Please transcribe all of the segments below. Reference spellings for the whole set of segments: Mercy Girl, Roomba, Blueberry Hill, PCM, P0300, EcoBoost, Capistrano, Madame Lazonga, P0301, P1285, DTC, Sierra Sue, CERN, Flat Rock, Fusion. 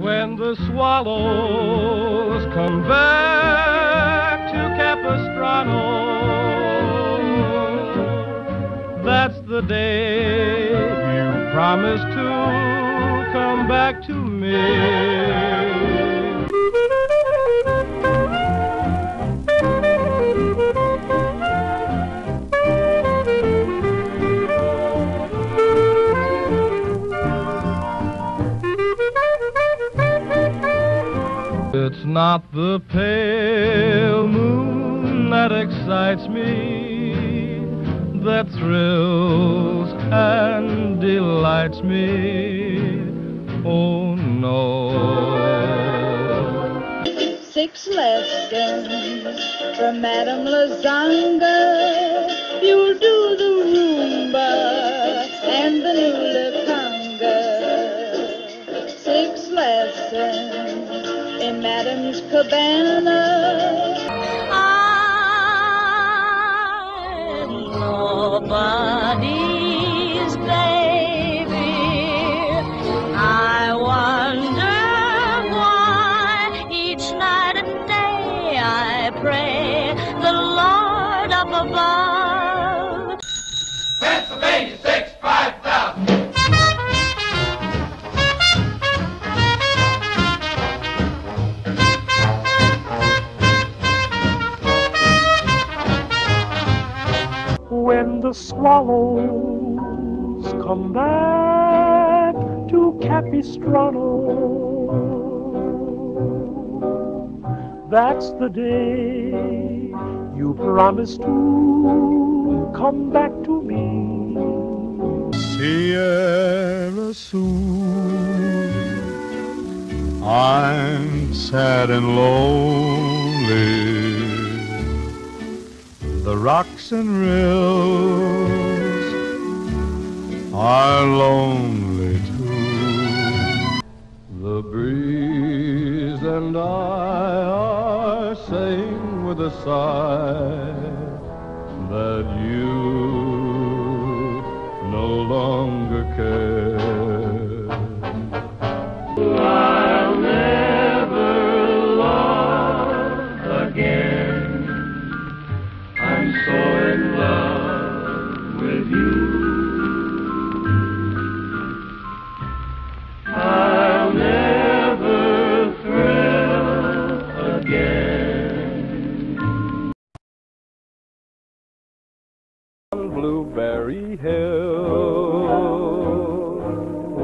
When the swallows come back to Capistrano, that's the day you promised to come back to me. It's not the pale moon that excites me, that thrills and delights me. Oh no. 6 lessons from Madame Lazonga. You'll do the Roomba and the Lula Conga. 6 lessons. In Madame's cabana, nobody's baby. I wonder why each night and day I pray the Lord up above. Pennsylvania 6-5,000. When the swallows come back to Capistrano, that's the day you promised to come back to me. Sierra Sue, I'm sad and lonely. The rocks and rills are lonely too. The breeze and I are saying with a sigh that you no longer care. I'll never love again. I'm so in love with you. I'll never thrill again. On Blueberry Hill,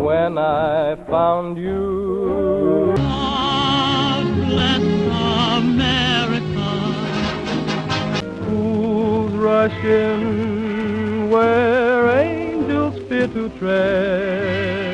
when I found you. God bless America. Rushing where angels fear to tread.